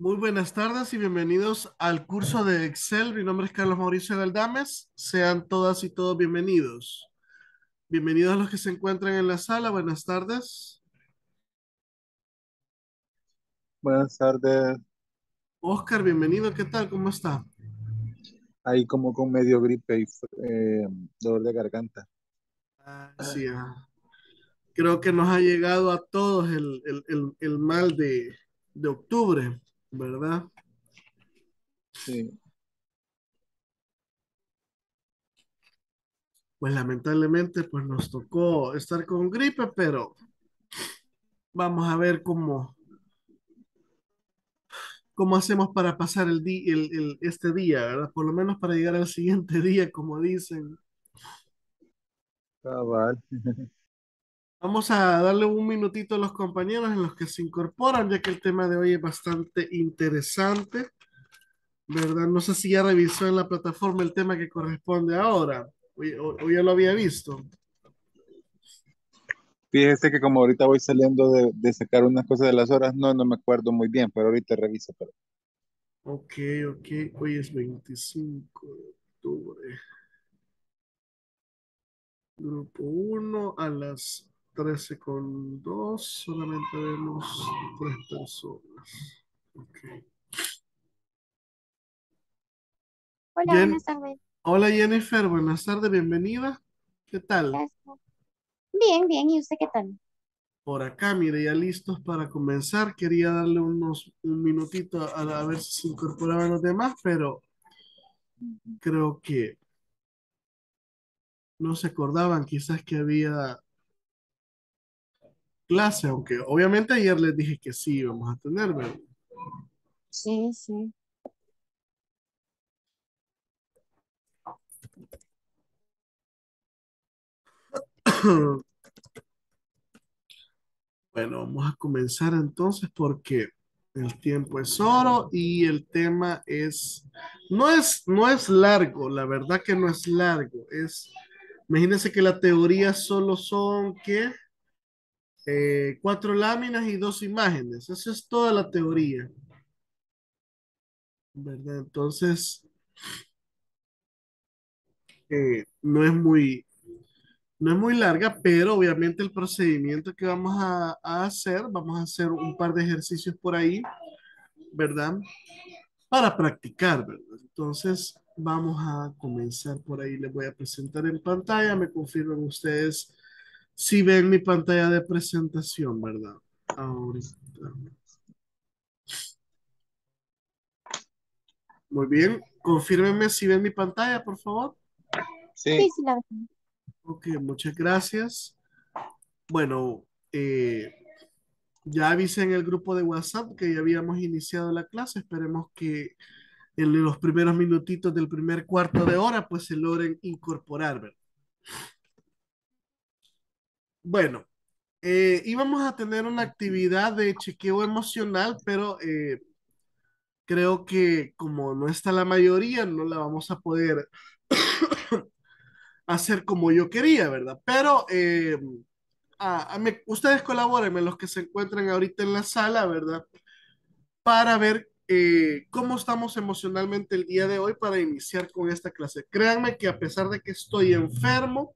Muy buenas tardes y bienvenidos al curso de Excel. Mi nombre es Carlos Mauricio Galdámez. Sean todas y todos bienvenidos. Bienvenidos a los que se encuentran en la sala. Buenas tardes. Buenas tardes. Oscar, bienvenido. ¿Qué tal? ¿Cómo está? Ahí como con medio gripe y dolor de garganta. Sí, creo que nos ha llegado a todos el mal de octubre. ¿Verdad? Sí. Pues lamentablemente pues nos tocó estar con gripe, pero vamos a ver cómo hacemos para pasar este día, ¿verdad? Por lo menos para llegar al siguiente día, como dicen. Cabal. Vamos a darle un minutito a los compañeros en los que se incorporan, ya que el tema de hoy es bastante interesante, ¿verdad? No sé si ya revisó en la plataforma el tema que corresponde ahora, o ya lo había visto. Fíjese que como ahorita voy saliendo de sacar unas cosas de las horas, no me acuerdo muy bien, pero ahorita reviso. Pero... Ok, hoy es 25 de octubre. Grupo 1 a las 13:02, solamente vemos 3 personas. Okay. Hola, buenas tardes. Hola Jennifer, buenas tardes, bienvenida. ¿Qué tal? Gracias. Bien, ¿y usted qué tal? Por acá, mire, ya listos para comenzar. Quería darle un minutito a ver si se incorporaban los demás, pero creo que no se acordaban quizás que había clase, aunque obviamente ayer les dije que sí íbamos a tener, ¿verdad? Sí. Bueno, vamos a comenzar entonces porque el tiempo es oro y el tema no es largo, la verdad que no es largo, imagínense que la teoría solo son, ¿qué? 4 láminas y 2 imágenes. Esa es toda la teoría, ¿verdad? Entonces, no es muy larga, pero obviamente el procedimiento que vamos a hacer, un par de ejercicios por ahí, ¿verdad? Para practicar, ¿verdad? Entonces... vamos a comenzar por ahí. Les voy a presentar en pantalla. Me confirman ustedes si ven mi pantalla de presentación, ¿verdad? Ahorita. Muy bien. Confírmenme si ven mi pantalla, por favor. Sí. Ok, muchas gracias. Bueno, ya avisé en el grupo de WhatsApp que ya habíamos iniciado la clase. Esperemos que en los primeros minutitos del primer cuarto de hora, pues se logren incorporar, ¿verdad? Bueno, íbamos a tener una actividad de chequeo emocional, pero creo que como no está la mayoría, no la vamos a poder hacer como yo quería, ¿verdad? Pero ustedes colabórenme, los que se encuentran ahorita en la sala, ¿verdad? Para ver cómo estamos emocionalmente el día de hoy para iniciar con esta clase. Créanme que a pesar de que estoy enfermo,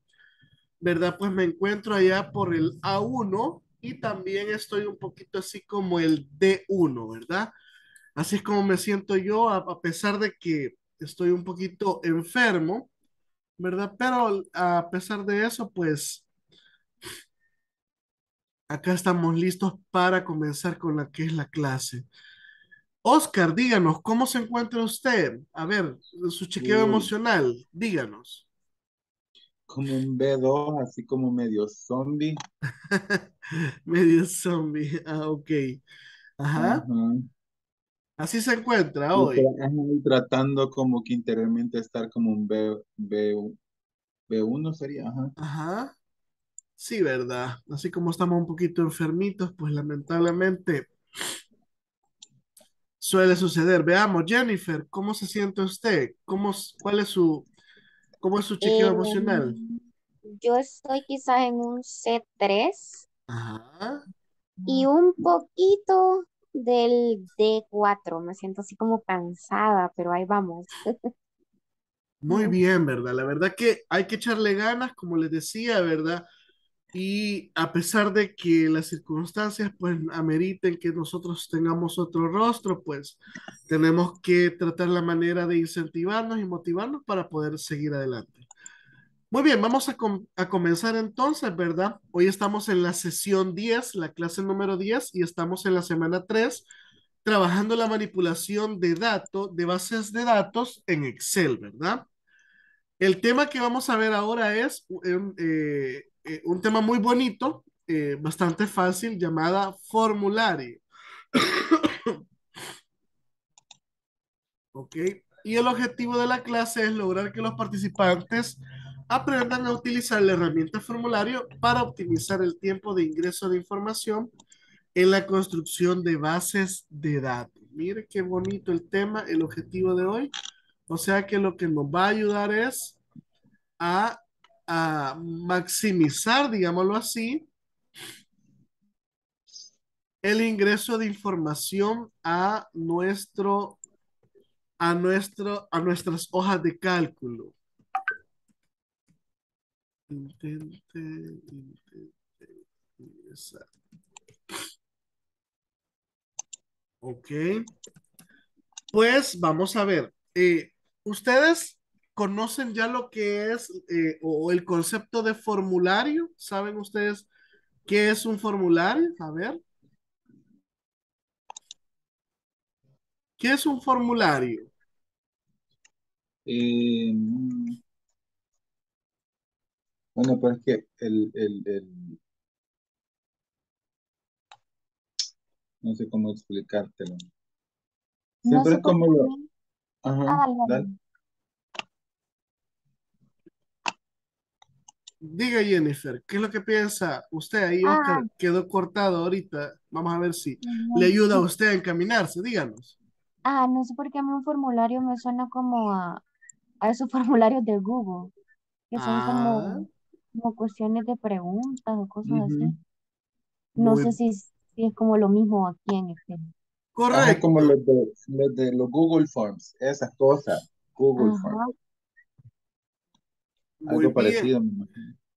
¿verdad? Pues me encuentro allá por el A1 y también estoy un poquito así como el D1, ¿verdad? Así es como me siento yo a pesar de que estoy un poquito enfermo, ¿verdad? Pero a pesar de eso, pues acá estamos listos para comenzar con la que es la clase. Oscar, díganos, ¿cómo se encuentra usted? A ver, su chequeo emocional, díganos. Como un B2, así como medio zombie. Medio zombie, ok. Ajá. Así se encuentra hoy. Tratando como que interiormente estar como un B1 sería, ajá. Ajá, sí, ¿verdad? Así como estamos un poquito enfermitos, pues lamentablemente... suele suceder. Veamos, Jennifer, ¿cómo se siente usted? ¿Cómo es su chequeo emocional? Yo estoy quizás en un C3. Ajá. Y un poquito del D4. Me siento así como cansada, pero ahí vamos. Muy bien, ¿verdad? La verdad que hay que echarle ganas, como les decía, ¿verdad? Y a pesar de que las circunstancias, pues, ameriten que nosotros tengamos otro rostro, pues, tenemos que tratar la manera de incentivarnos y motivarnos para poder seguir adelante. Muy bien, vamos a comenzar entonces, ¿verdad? Hoy estamos en la sesión 10, la clase número 10, y estamos en la semana 3, trabajando la manipulación de datos, de bases de datos en Excel, ¿verdad? El tema que vamos a ver ahora es un tema muy bonito, bastante fácil, llamada formulario. Ok, y el objetivo de la clase es lograr que los participantes aprendan a utilizar la herramienta formulario para optimizar el tiempo de ingreso de información en la construcción de bases de datos. Mire qué bonito el tema, el objetivo de hoy. O sea que lo que nos va a ayudar es a maximizar, digámoslo así, el ingreso de información a nuestras hojas de cálculo. Intente ingresar. Ok, pues vamos a ver, ustedes conocen ya lo que es o el concepto de formulario, ¿saben ustedes qué es un formulario? A ver, ¿qué es un formulario? Bueno, pues es que el no sé cómo explicártelo. Siempre no es como lo... Ajá, dale. Diga, Jennifer, ¿qué es lo que piensa usted? Ahí Oscar quedó cortado ahorita. Vamos a ver si le ayuda a usted a encaminarse. Díganos. No sé por qué a mí un formulario me suena como a esos formularios de Google. Que son como cuestiones de preguntas o cosas así. No sé si es como lo mismo aquí en Excel. Correcto. Es como los de los Google Forms, esas cosas. Google Forms. Algo parecido.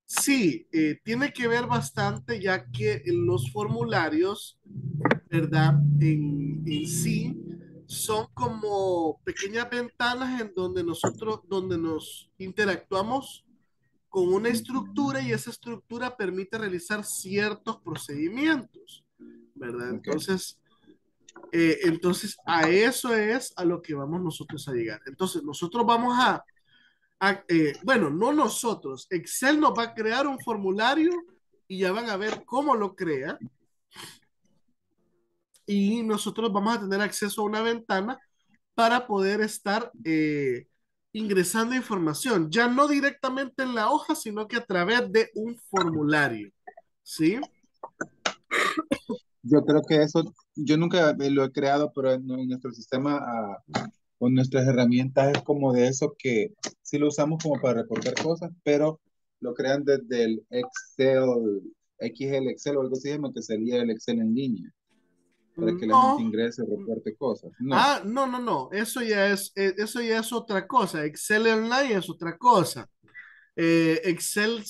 Sí, tiene que ver bastante, ya que los formularios, ¿verdad? En sí, son como pequeñas ventanas en donde nosotros, donde nos interactuamos con una estructura y esa estructura permite realizar ciertos procedimientos, ¿verdad? Okay. Entonces a eso es a lo que vamos nosotros a llegar. Entonces nosotros vamos bueno, no nosotros, Excel nos va a crear un formulario y ya van a ver cómo lo crea. Y nosotros vamos a tener acceso a una ventana para poder estar ingresando información, ya no directamente en la hoja, sino que a través de un formulario, ¿sí? Yo creo que eso, yo nunca lo he creado, pero en nuestro sistema, con nuestras herramientas, es como de eso que sí lo usamos como para reportar cosas, pero lo crean desde el Excel, XL Excel o algo así, que sería el Excel en línea, para que la gente ingrese y reporte cosas. No. No. Eso ya es otra cosa. Excel Online es otra cosa. Excel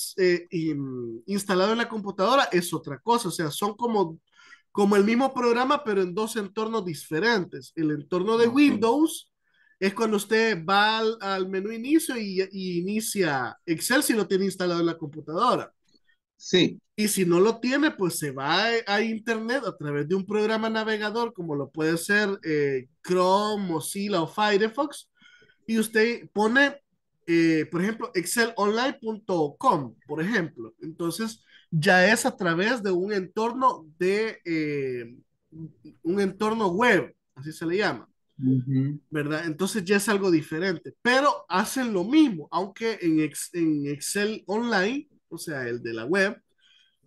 instalado en la computadora es otra cosa. O sea, son como el mismo programa, pero en dos entornos diferentes. El entorno de Windows es cuando usted va al menú inicio y inicia Excel si lo tiene instalado en la computadora. Sí. Y si no lo tiene, pues se va a internet a través de un programa navegador como lo puede ser Chrome, Mozilla o Firefox y usted pone, por ejemplo, excelonline.com, por ejemplo. Entonces ya es a través de un entorno web, así se le llama, ¿verdad? Entonces ya es algo diferente, pero hacen lo mismo, aunque en Excel Online, o sea, el de la web,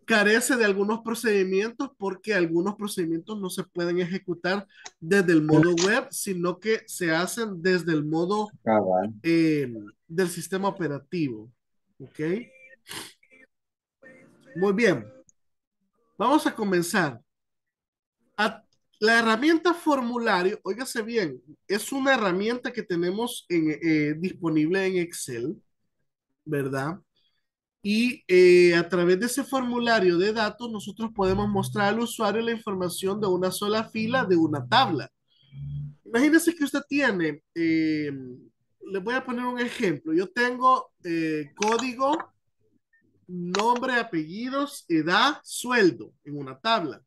carece de algunos procedimientos porque algunos procedimientos no se pueden ejecutar desde el modo web, sino que se hacen desde el modo del sistema operativo. ¿Ok? Muy bien. Vamos a comenzar. La herramienta formulario, óigase bien, es una herramienta que tenemos en, disponible en Excel, ¿verdad? Y a través de ese formulario de datos nosotros podemos mostrar al usuario la información de una sola fila de una tabla. Imagínense que usted tiene, les voy a poner un ejemplo. Yo tengo código, nombre, apellidos, edad, sueldo en una tabla.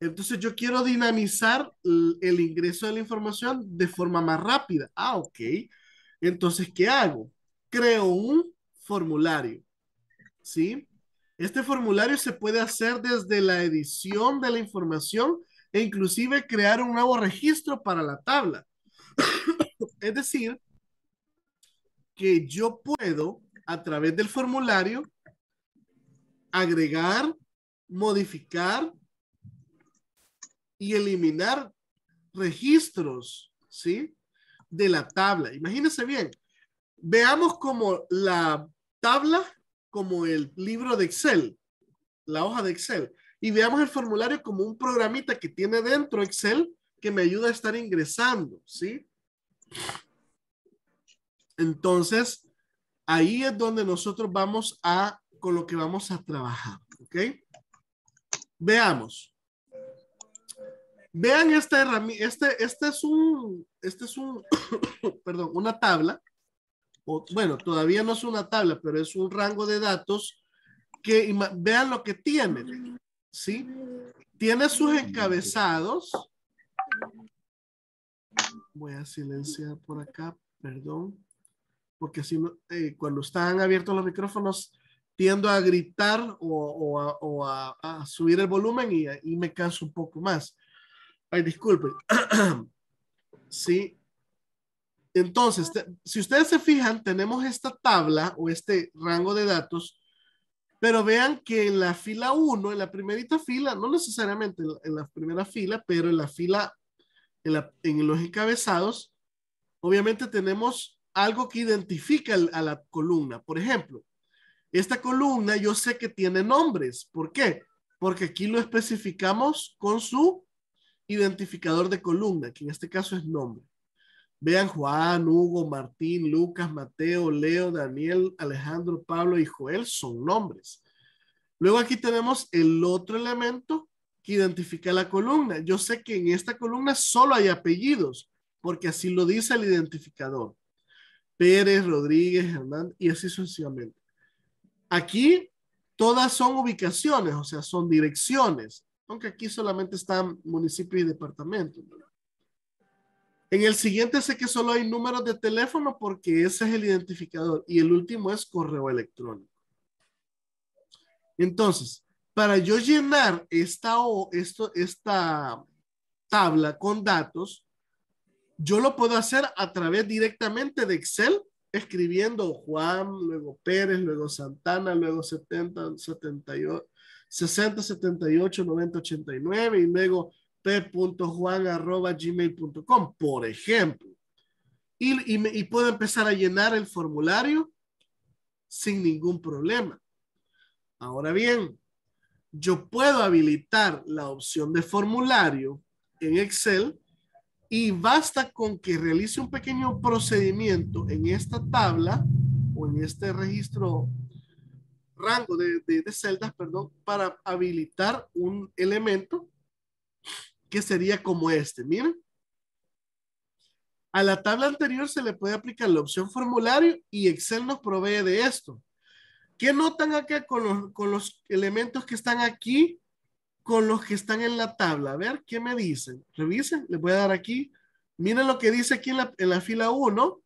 Entonces yo quiero dinamizar el ingreso de la información de forma más rápida. Ah, ok. Entonces, ¿qué hago? Creo un formulario. ¿Sí? Este formulario se puede hacer desde la edición de la información e inclusive crear un nuevo registro para la tabla. Es decir, que yo puedo, a través del formulario, agregar, modificar y eliminar registros, ¿sí?, de la tabla. Imagínense bien. Veamos como la tabla, como el libro de Excel, la hoja de Excel. Y veamos el formulario como un programita que tiene dentro Excel que me ayuda a estar ingresando, ¿sí? Entonces, ahí es donde nosotros vamos a, con lo que vamos a trabajar, ¿ok? Veamos. Vean esta herramienta, este es un, perdón, una tabla, o, bueno, todavía no es una tabla, pero es un rango de datos que, vean lo que tiene, ¿sí? Tiene sus encabezados. Voy a silenciar por acá, perdón, porque así no, cuando están abiertos los micrófonos tiendo a gritar o a subir el volumen y me canso un poco más. Ay, disculpen. Sí. Entonces, si ustedes se fijan, tenemos esta tabla o este rango de datos, pero vean que en la fila 1, en la primerita fila, no necesariamente en la primera fila, pero en la fila, en los encabezados, obviamente tenemos algo que identifica a la columna. Por ejemplo, esta columna yo sé que tiene nombres. ¿Por qué? Porque aquí lo especificamos con su identificador de columna, que en este caso es nombre. Vean Juan, Hugo, Martín, Lucas, Mateo, Leo, Daniel, Alejandro, Pablo y Joel son nombres. Luego aquí tenemos el otro elemento que identifica la columna. Yo sé que en esta columna solo hay apellidos, porque así lo dice el identificador. Pérez, Rodríguez, Hernández y así sucesivamente. Aquí todas son ubicaciones, o sea, son direcciones. Aunque aquí solamente están municipios y departamentos. En el siguiente sé que solo hay números de teléfono porque ese es el identificador. Y el último es correo electrónico. Entonces, para yo llenar esta tabla con datos, yo lo puedo hacer a través directamente de Excel, escribiendo Juan, luego Pérez, luego Santana, luego 70, 78. 60, 78, 90, 89 y luego p.juan@gmail.com, por ejemplo. Y puedo empezar a llenar el formulario sin ningún problema. Ahora bien, yo puedo habilitar la opción de formulario en Excel y basta con que realice un pequeño procedimiento en esta tabla o en este registro rango de celdas, perdón, para habilitar un elemento que sería como este. Miren, a la tabla anterior se le puede aplicar la opción formulario y Excel nos provee de esto. ¿Qué notan acá con los elementos que están aquí, con los que están en la tabla? A ver, ¿qué me dicen? Revisen, les voy a dar aquí. Miren lo que dice aquí en la fila 1.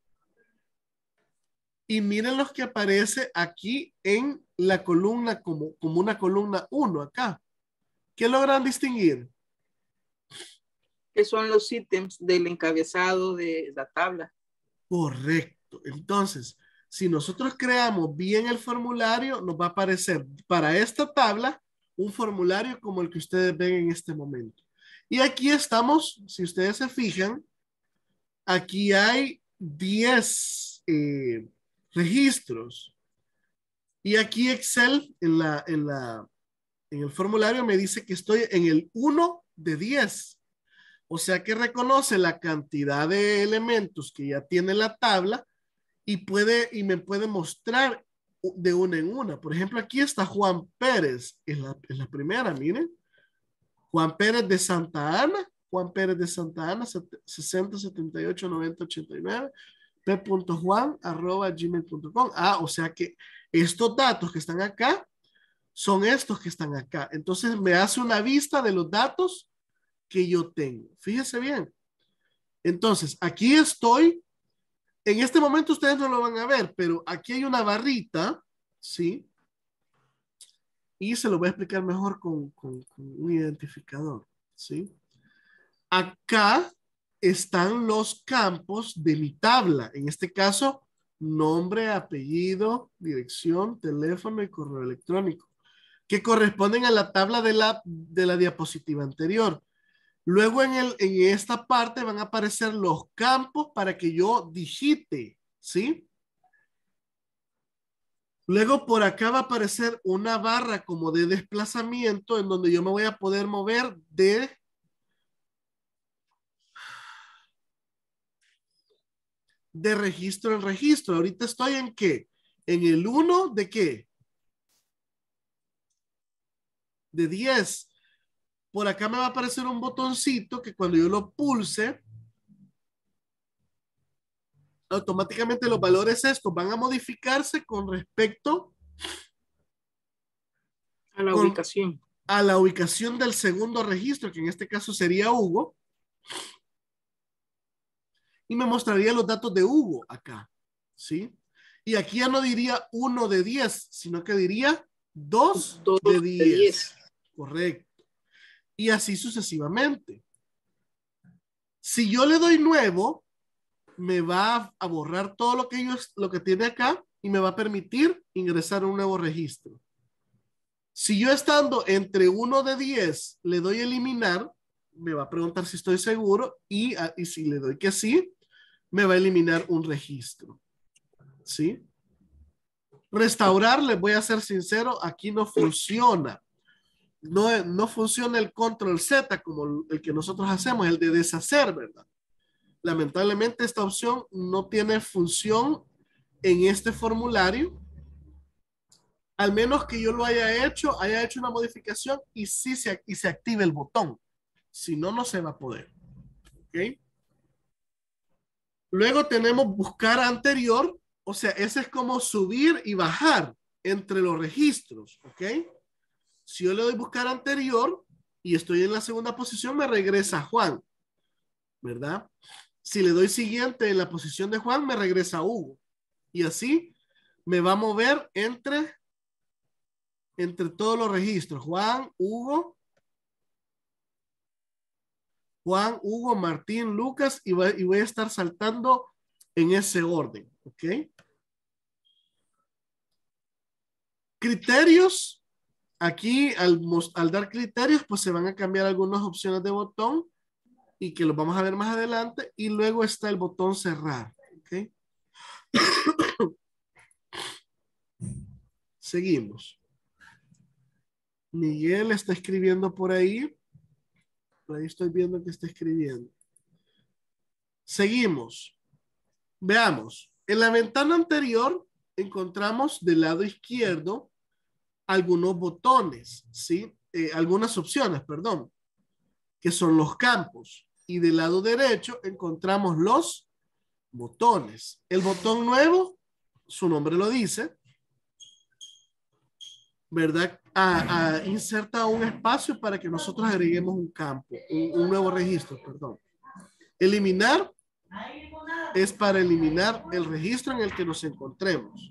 Y miren los que aparece aquí en la columna, como una columna 1 acá. ¿Qué logran distinguir? Que son los ítems del encabezado de la tabla. Correcto. Entonces, si nosotros creamos bien el formulario, nos va a aparecer para esta tabla un formulario como el que ustedes ven en este momento. Y aquí estamos, si ustedes se fijan, aquí hay 10... registros. Y aquí Excel en el formulario me dice que estoy en el 1 de 10. O sea que reconoce la cantidad de elementos que ya tiene la tabla y me puede mostrar de una en una. Por ejemplo, aquí está Juan Pérez en la primera, miren. Juan Pérez de Santa Ana. Juan Pérez de Santa Ana, 60, 78, 90, 89, p.juan@gmail.com. Ah, o sea que estos datos que están acá son estos que están acá. Entonces me hace una vista de los datos que yo tengo. Fíjese bien. Entonces, aquí estoy. En este momento ustedes no lo van a ver, pero aquí hay una barrita, ¿sí? Y se lo voy a explicar mejor con un identificador, ¿sí? Acá están los campos de mi tabla. En este caso, nombre, apellido, dirección, teléfono y correo electrónico, que corresponden a la tabla de la diapositiva anterior. Luego en esta parte van a aparecer los campos para que yo digite, ¿sí? Luego por acá va a aparecer una barra como de desplazamiento en donde yo me voy a poder mover de registro en registro. Ahorita estoy en ¿qué? En el 1 de ¿qué? De 10. Por acá me va a aparecer un botoncito que cuando yo lo pulse, automáticamente los valores estos van a modificarse con respecto a la ubicación. A la ubicación del segundo registro, que en este caso sería Hugo. Y me mostraría los datos de Hugo acá, ¿sí? Y aquí ya no diría 1 de 10, sino que diría 2 de 10. Correcto. Y así sucesivamente. Si yo le doy nuevo, me va a borrar todo lo que tiene acá y me va a permitir ingresar a un nuevo registro. Si yo estando entre 1 de 10, le doy eliminar, me va a preguntar si estoy seguro y si le doy que sí, me va a eliminar un registro. ¿Sí? Restaurar, les voy a ser sincero, aquí no funciona. No funciona el control Z como el que nosotros hacemos, el de deshacer, ¿verdad? Lamentablemente esta opción no tiene función en este formulario, al menos que yo lo haya hecho una modificación y sí se active el botón. Si no, no se va a poder. ¿Ok? Luego tenemos buscar anterior, o sea, ese es como subir y bajar entre los registros, ¿ok? Si yo le doy buscar anterior y estoy en la segunda posición, me regresa Juan, ¿verdad? Si le doy siguiente en la posición de Juan, me regresa Hugo. Y así me va a mover entre todos los registros. Juan, Hugo, Martín, Lucas, y voy a estar saltando en ese orden, ¿ok? Criterios. Aquí, al dar criterios, pues se van a cambiar algunas opciones de botón y que los vamos a ver más adelante. Y luego está el botón cerrar. ¿Okay? Seguimos. Miguel está escribiendo por ahí. Por ahí estoy viendo que está escribiendo. Seguimos. Veamos. En la ventana anterior encontramos del lado izquierdo algunos botones, ¿sí? Algunas opciones, perdón, que son los campos. Y del lado derecho encontramos los botones. El botón nuevo, su nombre lo dice, ¿verdad? Inserta un espacio para que nosotros agreguemos un campo, un nuevo registro, perdón. Eliminar es para eliminar el registro en el que nos encontremos.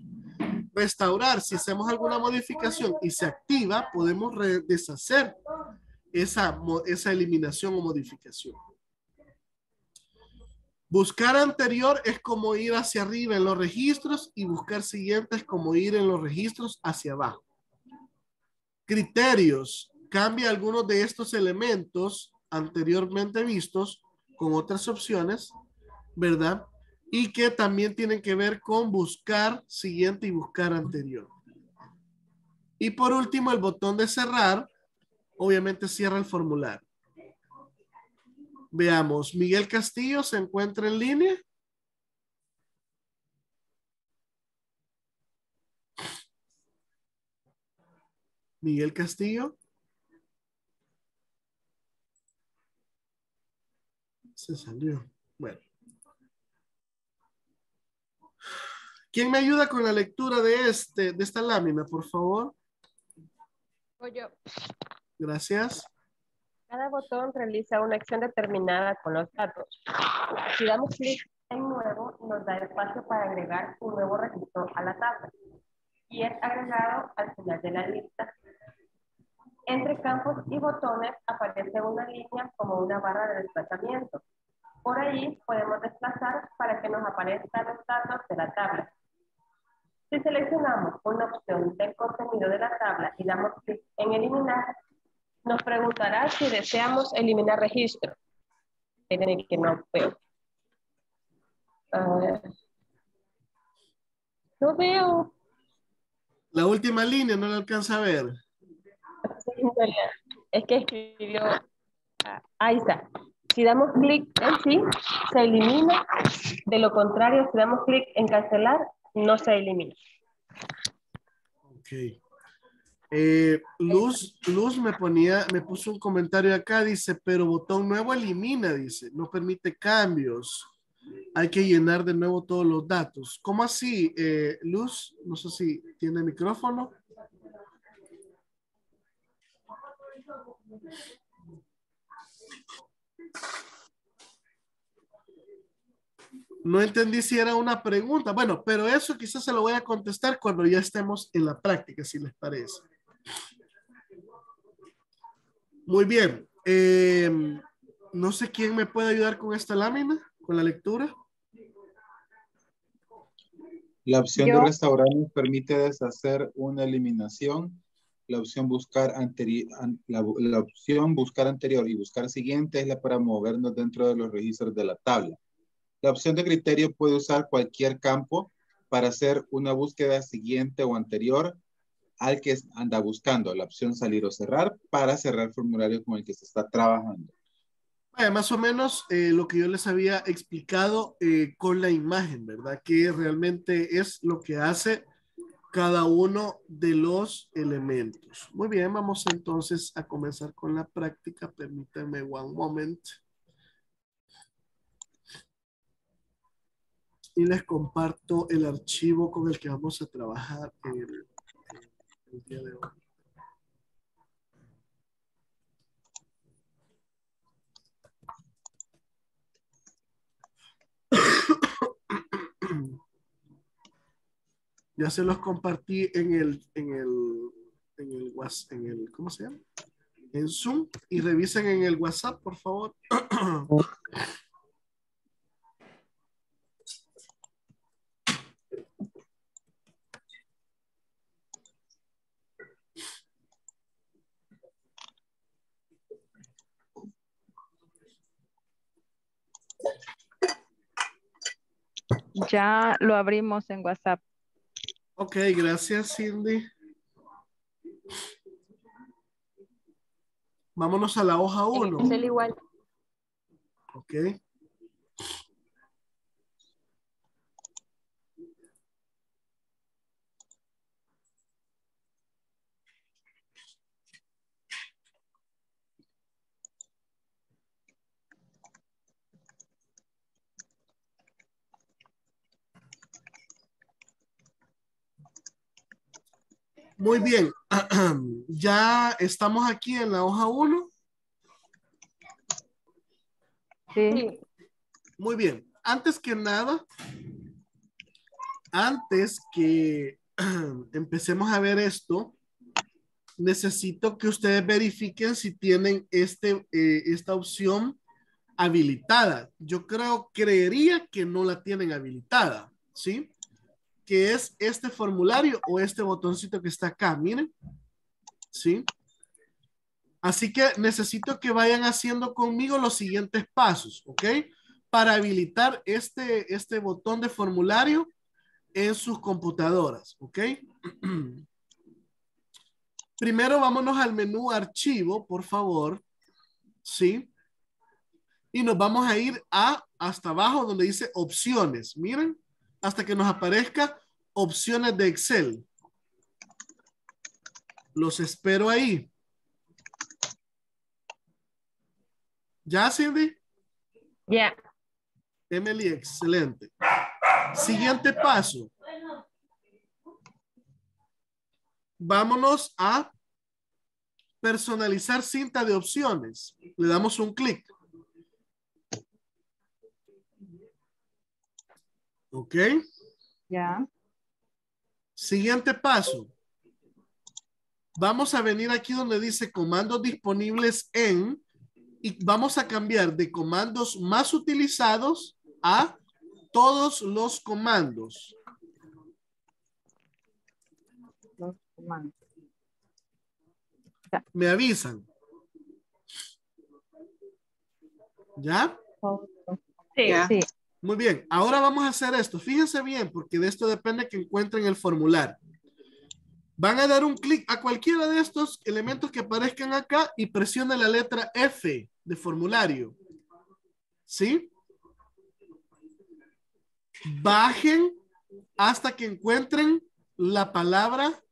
Restaurar, si hacemos alguna modificación y se activa, podemos deshacer esa eliminación o modificación. Buscar anterior es como ir hacia arriba en los registros y buscar siguiente es como ir en los registros hacia abajo. Criterios, cambia algunos de estos elementos anteriormente vistos con otras opciones, ¿verdad? Y que también tienen que ver con buscar siguiente y buscar anterior. Y por último, el botón de cerrar, obviamente cierra el formulario. Veamos, Miguel Castillo se encuentra en línea. Miguel Castillo. Se salió. Bueno. ¿Quién me ayuda con la lectura de esta lámina, por favor? Soy yo. Gracias. Cada botón realiza una acción determinada con los datos. Si damos clic en nuevo, nos da espacio para agregar un nuevo registro a la tabla y es agregado al final de la lista. Entre campos y botones aparece una línea como una barra de desplazamiento. Por ahí podemos desplazar para que nos aparezcan los datos de la tabla. Si seleccionamos una opción del contenido de la tabla y damos clic en eliminar, nos preguntará si deseamos eliminar registro. Tienen que no veo. No veo. La última línea no la alcanza a ver. Es que escribió. Ahí está. Si damos clic en sí, se elimina. De lo contrario, si damos clic en cancelar, no se elimina. Ok. Luz me puso un comentario acá, dice, pero botón nuevo elimina, dice, no permite cambios, hay que llenar de nuevo todos los datos. ¿Cómo así, Luz? No sé si tiene micrófono. No entendí si era una pregunta. Bueno, pero eso quizás se lo voy a contestar cuando ya estemos en la práctica, si les parece. Muy bien. No sé quién me puede ayudar con esta lámina, con la lectura. La opción de restaurar nos permite deshacer una eliminación. La opción buscar anterior, la opción buscar anterior y buscar siguiente es la para movernos dentro de los registros de la tabla. La opción de criterio puede usar cualquier campo para hacer una búsqueda siguiente o anterior al que anda buscando. La opción salir o cerrar para cerrar el formulario con el que se está trabajando. Vaya, más o menos lo que yo les había explicado con la imagen, ¿verdad? Que realmente es lo que hace cada uno de los elementos. Muy bien, vamos entonces a comenzar con la práctica. Permítanme one moment. Y les comparto el archivo con el que vamos a trabajar el día de hoy. Ya se los compartí en el ¿cómo se llama? En Zoom, y revisen en el WhatsApp, por favor. Ya lo abrimos en WhatsApp. Ok, gracias, Cindy. Vámonos a la hoja 1. Es el igual. Ok. Muy bien, ya estamos aquí en la hoja 1. Sí. Muy bien, antes que nada, antes que empecemos a ver esto, necesito que ustedes verifiquen si tienen esta opción habilitada. Yo creería que no la tienen habilitada, ¿sí? Que es este formulario o este botoncito que está acá, miren, ¿sí? Así que necesito que vayan haciendo conmigo los siguientes pasos, ¿ok? Para habilitar este botón de formulario en sus computadoras, ¿ok? Primero vámonos al menú archivo, por favor, ¿sí? y nos vamos a ir a hasta abajo donde dice opciones. Miren, hasta que nos aparezca opciones de Excel. Los espero ahí. ¿Ya, Cindy? Ya. Yeah. Emily, excelente. Siguiente paso. Vámonos a personalizar cinta de opciones. Le damos un clic. Ok. Ya. Yeah. Siguiente paso. Vamos a venir aquí donde dice comandos disponibles en y vamos a cambiar de comandos más utilizados a todos los comandos. Los comandos. Ya. Me avisan. ¿Ya? Sí, ya. Sí. Muy bien. Ahora vamos a hacer esto. Fíjense bien porque de esto depende que encuentren el formulario. Van a dar un clic a cualquiera de estos elementos que aparezcan acá y presiona la letra F de formulario. ¿Sí? Bajen hasta que encuentren la palabra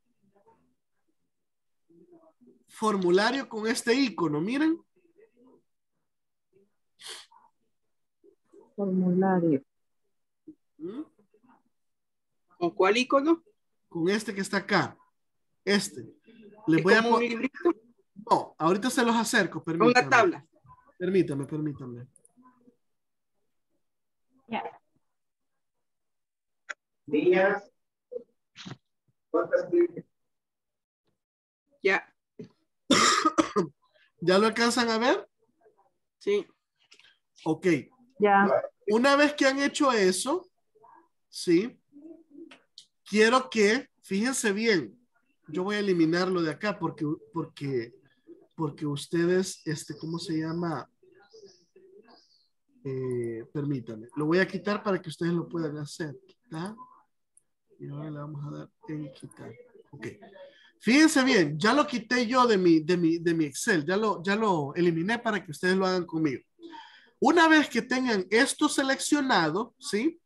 formulario con este icono. Miren. Formulario. ¿Con cuál icono? Con este que está acá. Este. Les voy a poner. No, ahorita se los acerco. Permítanme. Con la tabla. Permítanme. Ya. Niñas. Ya. ¿Ya lo alcanzan a ver? Sí. Ok. Ya. Una vez que han hecho eso, sí, quiero que, fíjense bien, yo voy a eliminarlo de acá porque ustedes, ¿cómo se llama? Permítanme, lo voy a quitar para que ustedes lo puedan hacer. ¿Tá? Y ahora le vamos a dar en quitar. Ok. Fíjense bien, ya lo quité yo de mi Excel, ya lo eliminé para que ustedes lo hagan conmigo. Una vez que tengan esto seleccionado, ¿sí?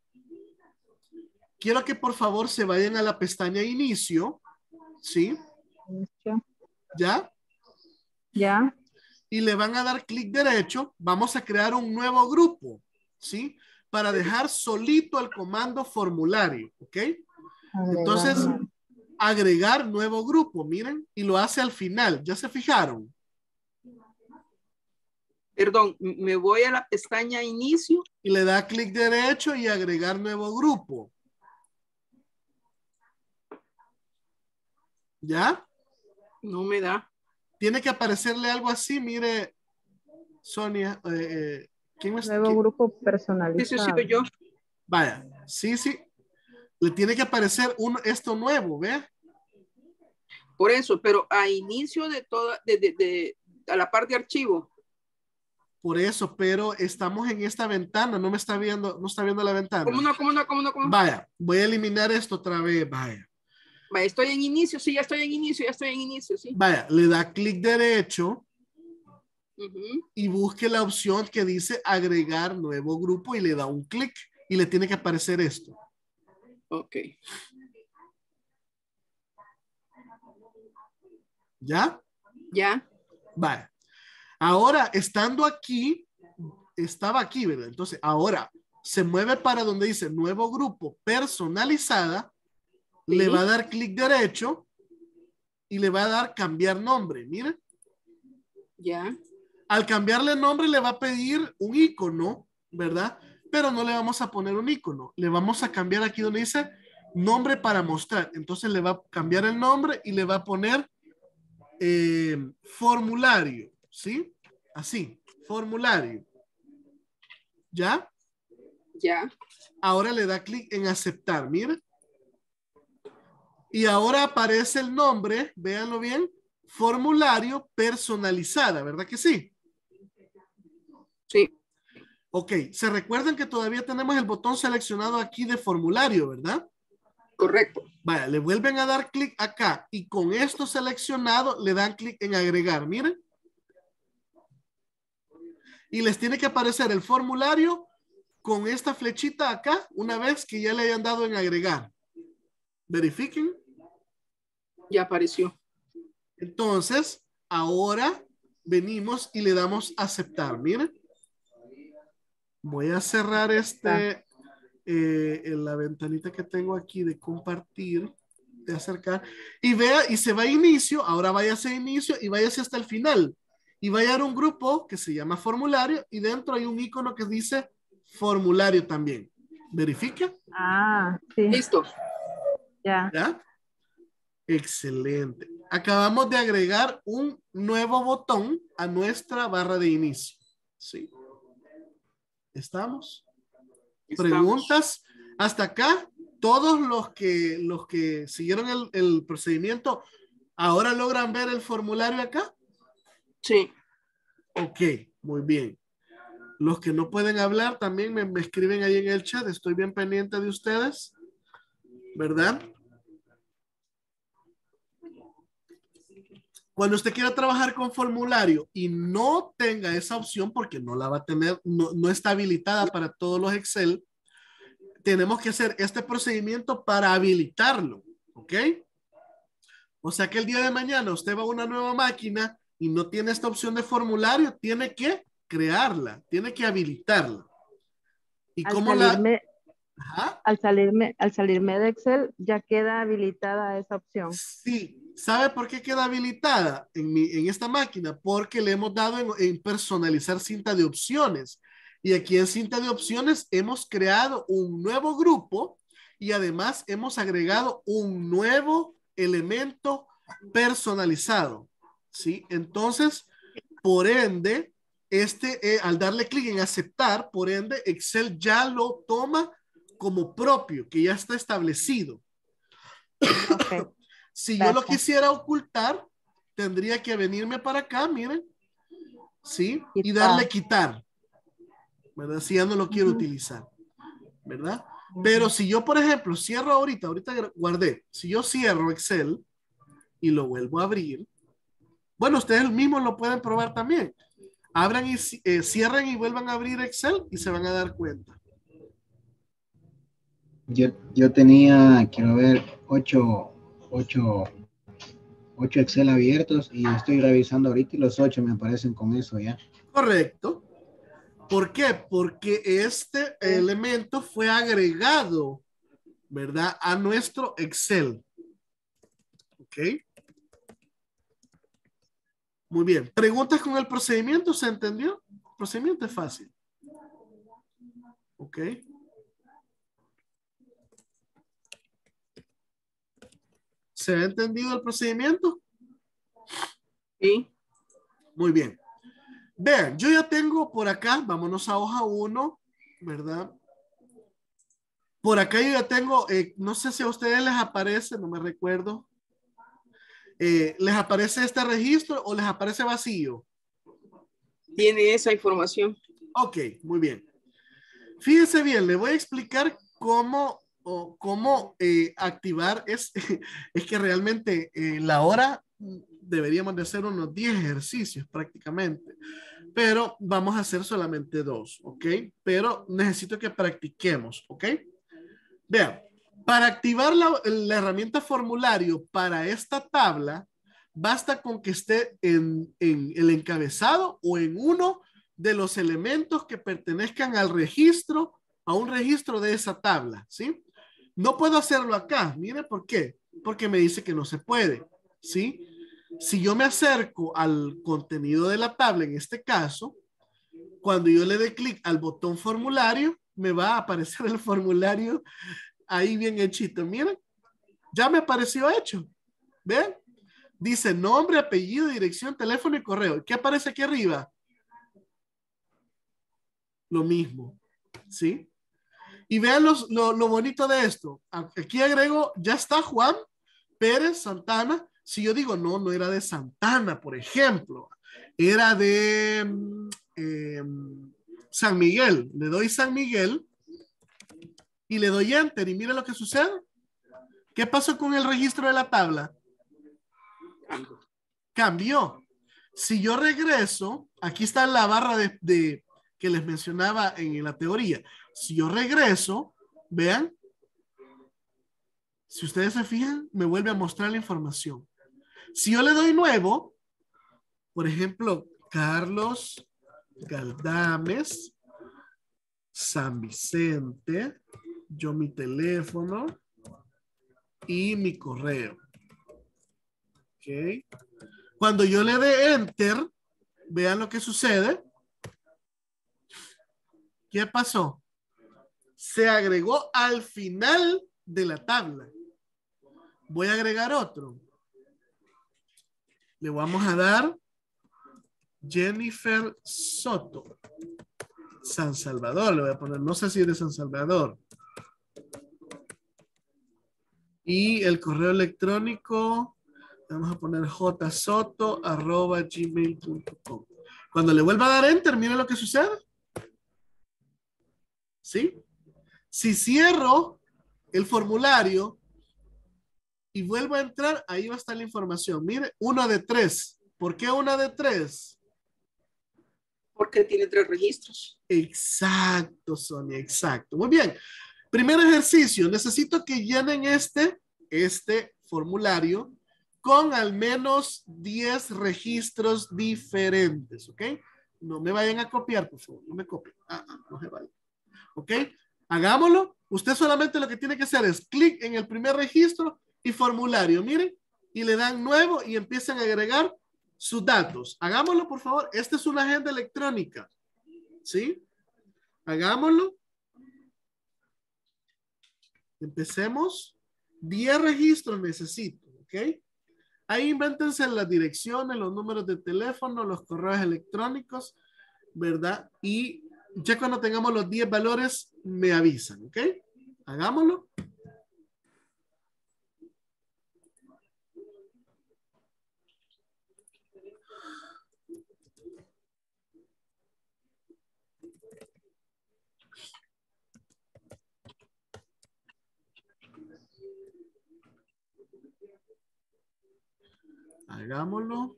Quiero que por favor se vayan a la pestaña inicio, ¿sí? ¿Ya? Ya. Y le van a dar clic derecho. Vamos a crear un nuevo grupo, ¿sí? Para dejar solito el comando formulario, ¿ok? Entonces, agregar nuevo grupo, miren, y lo hace al final. ¿Ya se fijaron? Perdón, me voy a la pestaña inicio. Y le da clic derecho y agregar nuevo grupo. ¿Ya? No me da. Tiene que aparecerle algo así, mire, Sonia. ¿Quién me está? Nuevo grupo personalizado. Sí, soy yo. Vaya, sí. Le tiene que aparecer esto nuevo, ¿ve? Por eso, pero a inicio de toda, a la parte de archivo. Por eso, pero estamos en esta ventana, no está viendo la ventana. ¿Cómo no? Vaya, voy a eliminar esto otra vez, vaya. Estoy en inicio, sí, ya estoy en inicio, sí. Vaya, le da clic derecho y busque la opción que dice agregar nuevo grupo y le da un clic y le tiene que aparecer esto. Ok. ¿Ya? Ya. Vaya. Ahora, estando aquí, estaba aquí, ¿verdad? Entonces, ahora se mueve para donde dice nuevo grupo personalizada. Le va a dar clic derecho y le va a dar cambiar nombre. Mira. Ya. Al cambiarle nombre le va a pedir un icono, ¿verdad? Pero no le vamos a poner un icono. Le vamos a cambiar aquí donde dice nombre para mostrar. Entonces le va a cambiar el nombre y le va a poner formulario. ¿Sí? Así. Formulario. ¿Ya? Ya. Ahora le da clic en aceptar. Mira. Y ahora aparece el nombre, véanlo bien, formulario personalizada, ¿verdad que sí? Sí. Ok, se recuerdan que todavía tenemos el botón seleccionado aquí de formulario, ¿verdad? Correcto. Vaya, le vuelven a dar clic acá y con esto seleccionado le dan clic en agregar, miren. y les tiene que aparecer el formulario con esta flechita acá, una vez que ya le hayan dado en agregar. Verifiquen. Ya apareció. Entonces, ahora venimos y le damos aceptar. Miren. Voy a cerrar en la ventanita que tengo aquí de compartir, de acercar. Y vea, y se va a inicio. Ahora váyase a inicio y váyase hasta el final. Y va a llegar un grupo que se llama formulario y dentro hay un icono que dice formulario también. ¿Verifica? Ah, sí. Listo. Ya. ¿Ya? Excelente. Acabamos de agregar un nuevo botón a nuestra barra de inicio. ¿Sí? ¿Estamos? ¿Preguntas? Hasta acá, todos los que siguieron el procedimiento, ¿ahora logran ver el formulario acá? Sí. Ok, muy bien. Los que no pueden hablar también me escriben ahí en el chat. Estoy bien pendiente de ustedes, ¿verdad? Cuando usted quiera trabajar con formulario y no tenga esa opción porque no la va a tener, no está habilitada para todos los Excel, tenemos que hacer este procedimiento para habilitarlo, ¿ok? O sea que el día de mañana usted va a una nueva máquina y no tiene esta opción de formulario, tiene que crearla, tiene que habilitarla. ¿Y cómo la... ¿Ah? Al salirme de Excel ya queda habilitada esa opción. Sí, ¿sabe por qué queda habilitada en esta máquina? Porque le hemos dado en personalizar cinta de opciones. Y aquí en cinta de opciones hemos creado un nuevo grupo y además hemos agregado un nuevo elemento personalizado. ¿Sí? Entonces, por ende, al darle clic en aceptar, por ende, Excel ya lo toma como propio, que ya está establecido. Okay. Si yo lo quisiera ocultar, tendría que venirme para acá, miren, ¿sí? Y darle quitar, ¿verdad? Si ya no lo quiero utilizar, ¿verdad? Pero si yo, por ejemplo, cierro ahorita guardé, si yo cierro Excel y lo vuelvo a abrir, bueno, ustedes mismos lo pueden probar también. Abran y cierren y vuelvan a abrir Excel y se van a dar cuenta. Yo tenía, quiero ver, ocho Excel abiertos y estoy revisando ahorita y los 8 me aparecen con eso ya. Correcto. ¿Por qué? Porque este elemento fue agregado, ¿verdad? A nuestro Excel. ¿Ok? Muy bien. ¿Preguntas con el procedimiento? ¿Se entendió? El procedimiento es fácil. ¿Ok? ¿Se ha entendido el procedimiento? Sí. Muy bien. Vean, yo ya tengo por acá, vámonos a hoja 1, ¿verdad? Por acá yo ya tengo, no sé si a ustedes les aparece, no me recuerdo. ¿Les aparece este registro o les aparece vacío? Tiene esa información. Ok, muy bien. Fíjense bien, le voy a explicar cómo activar. Es que realmente la hora deberíamos de hacer unos 10 ejercicios prácticamente, pero vamos a hacer solamente 2, ¿ok? Pero necesito que practiquemos, ¿ok? Vean, para activar la herramienta formulario para esta tabla, basta con que esté en el encabezado o en uno de los elementos que pertenezcan al registro, a un registro de esa tabla, ¿sí? No puedo hacerlo acá, mire por qué, porque me dice que no se puede, ¿sí? Si yo me acerco al contenido de la tabla, en este caso, cuando yo le dé clic al botón formulario, me va a aparecer el formulario ahí bien hechito, miren, ya me apareció hecho, ¿ven? Dice nombre, apellido, dirección, teléfono y correo. ¿Qué aparece aquí arriba? Lo mismo, ¿sí? Y vean lo bonito de esto. Aquí agrego, ya está Juan Pérez Santana. Si yo digo, no era de Santana, por ejemplo. Era de San Miguel. Le doy San Miguel y le doy Enter. Y mira lo que sucede. ¿Qué pasó con el registro de la tabla? Cambió. Si yo regreso Aquí está la barra de que les mencionaba en la teoría. Si yo regreso, vean, si ustedes se fijan, me vuelve a mostrar la información. Si yo le doy nuevo, por ejemplo, Carlos Galdámez, San Vicente, yo mi teléfono y mi correo. Ok. Cuando yo le dé enter, vean lo que sucede. ¿Qué pasó? Se agregó al final de la tabla. Voy a agregar otro. Le vamos a dar Jennifer Soto, San Salvador. Le voy a poner, no sé si es de San Salvador. Y el correo electrónico, vamos a poner jsoto@gmail.com. Cuando le vuelva a dar enter, miren lo que sucede. ¿Sí? Si cierro el formulario y vuelvo a entrar, ahí va a estar la información. Mire, 1 de 3. ¿Por qué 1 de 3? Porque tiene 3 registros. Exacto, Sonia, exacto. Muy bien. Primer ejercicio. Necesito que llenen este formulario con al menos 10 registros diferentes. ¿Ok? No me vayan a copiar, por favor. No me copien. No se vale. ¿Ok? Hagámoslo. Usted solamente lo que tiene que hacer es clic en el primer registro y formulario. Miren. Y le dan nuevo y empiezan a agregar sus datos. Hagámoslo, por favor. Esta es una agenda electrónica. ¿Sí? Hagámoslo. Empecemos. 10 registros necesito. ¿Ok? Ahí invéntense las direcciones, los números de teléfono, los correos electrónicos, ¿verdad? Y ya cuando tengamos los 10 valores, me avisan, ¿ok? Hagámoslo. Hagámoslo.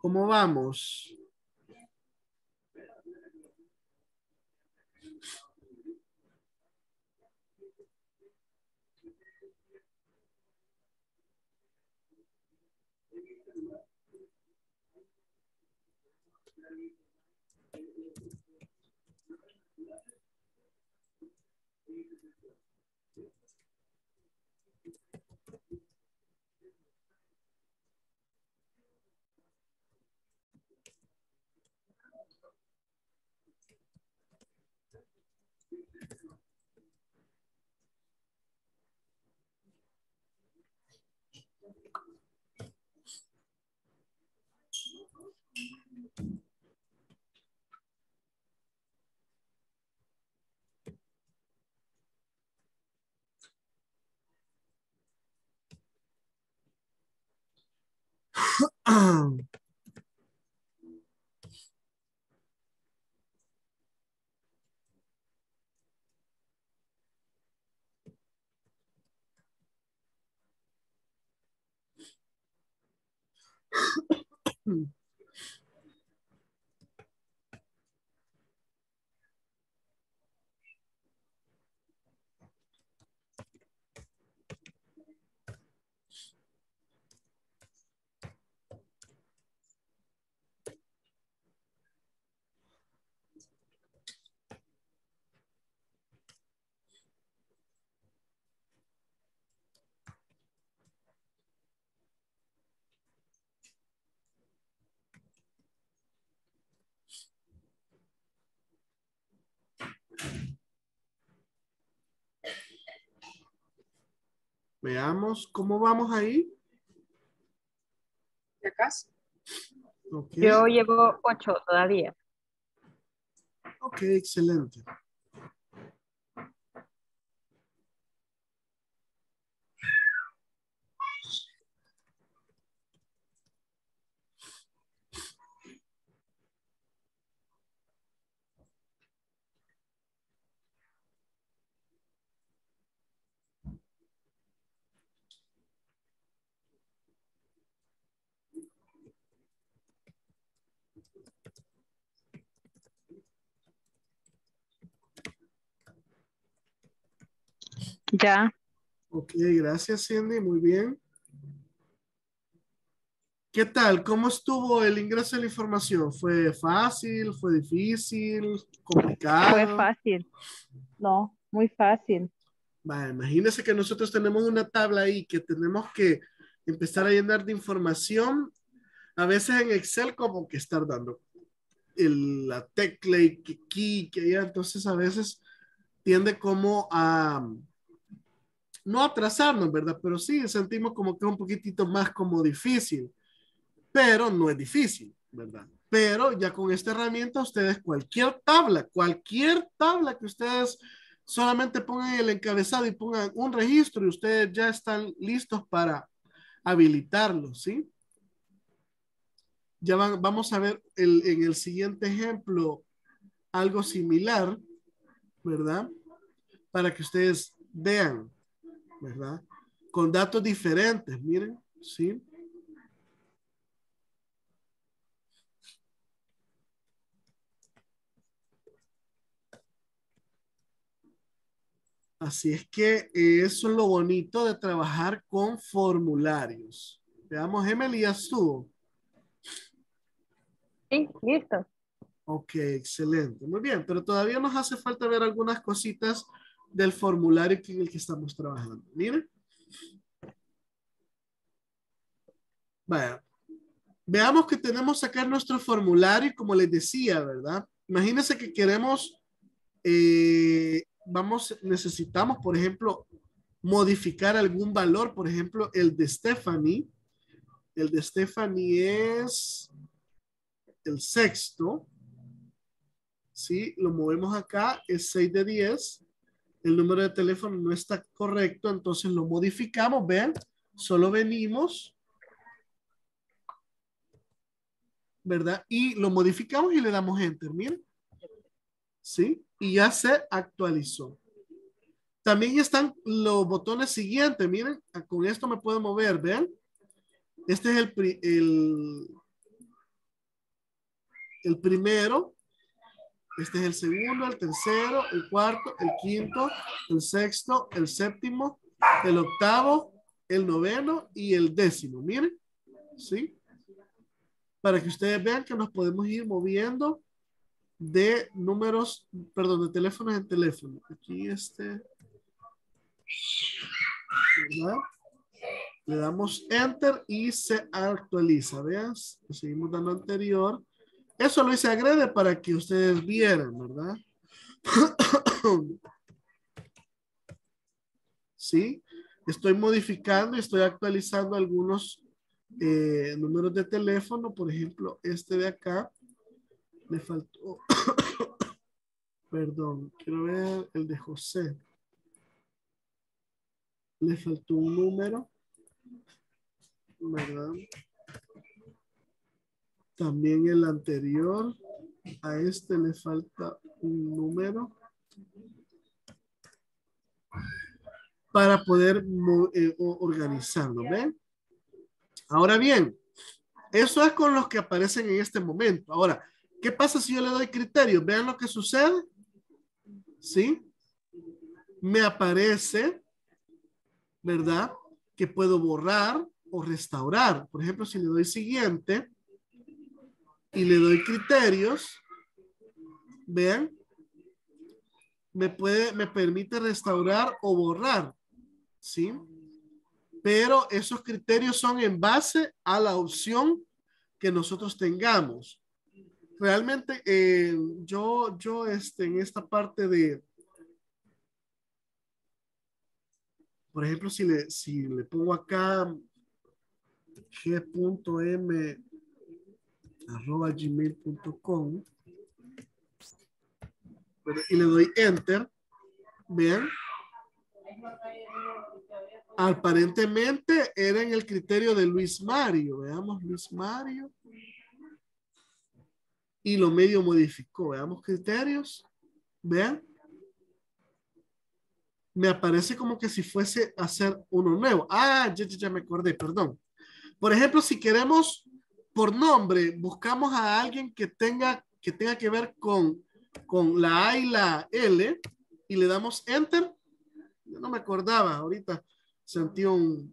¿Cómo vamos? Veamos cómo vamos ahí. ¿De acá? Okay. Yo llevo 8 todavía. Ok, excelente. Ya. Ok, gracias Cindy, muy bien. ¿Qué tal? ¿Cómo estuvo el ingreso de la información? ¿Fue fácil? ¿Fue difícil? ¿Complicado? Fue fácil. No, muy fácil. Vale, imagínense que nosotros tenemos una tabla ahí que tenemos que empezar a llenar de información. A veces en Excel como que estar dando la tecla y que allá. Entonces a veces tiende como a... no atrasarnos, ¿verdad? Pero sí, sentimos como que es un poquitito más como difícil. Pero no es difícil, ¿verdad? Pero ya con esta herramienta ustedes cualquier tabla que ustedes solamente pongan el encabezado y pongan un registro y ustedes ya están listos para habilitarlo, ¿sí? Ya vamos a ver en el siguiente ejemplo algo similar, ¿verdad? Para que ustedes vean, ¿verdad? Con datos diferentes, miren, ¿sí? Así es que eso es lo bonito de trabajar con formularios. Veamos, Emily, ¿ya estuvo? Sí, listo. Ok, excelente. Muy bien, pero todavía nos hace falta ver algunas cositas del formulario en el que estamos trabajando. Miren. Vaya. Veamos que tenemos que sacar nuestro formulario, como les decía, ¿verdad? Imagínense que queremos, necesitamos, por ejemplo, modificar algún valor. Por ejemplo, el de Stephanie. El de Stephanie es el sexto. ¿Sí? Lo movemos acá, es 6 de 10. El número de teléfono no está correcto, entonces lo modificamos, ¿ven? Solo venimos, ¿verdad? Y lo modificamos y le damos Enter, miren. ¿Sí? Y ya se actualizó. También están los botones siguientes, miren. Con esto me puedo mover, ¿ven? Este es el primero. Este es el segundo, el tercero, el cuarto, el quinto, el sexto, el séptimo, el octavo, el noveno y el décimo. Miren, ¿sí? Para que ustedes vean que nos podemos ir moviendo de números, perdón, de teléfonos en teléfono. Aquí ¿verdad? Le damos Enter y se actualiza. Vean, seguimos dando anterior. Eso lo hice adrede para que ustedes vieran, ¿verdad? Sí, estoy modificando y estoy actualizando algunos números de teléfono. Por ejemplo, este de acá. Me faltó. Perdón, quiero ver el de José. Le faltó un número, ¿verdad? También el anterior, a este le falta un número para poder organizarlo, ¿ven? Ahora bien, Eso es con los que aparecen en este momento. Ahora, ¿qué pasa si yo le doy criterio? Vean lo que sucede. ¿Sí? Me aparece, ¿verdad? Que puedo borrar o restaurar. Por ejemplo, si le doy siguiente y le doy criterios, vean, me permite restaurar o borrar. ¿Sí? Pero esos criterios son en base a la opción que nosotros tengamos. Realmente yo en esta parte de, por ejemplo, si le pongo acá g.m@gmail.com y le doy enter, vean, aparentemente era en el criterio de Luis Mario. Veamos Luis Mario. Y lo medio modificó. Veamos criterios. Vean. Me aparece como que si fuese a hacer uno nuevo. Ah, ya me acordé, perdón. Por ejemplo, si queremos por nombre, buscamos a alguien que tenga que ver con la A y la L y le damos enter. Yo no me acordaba ahorita. Sentí un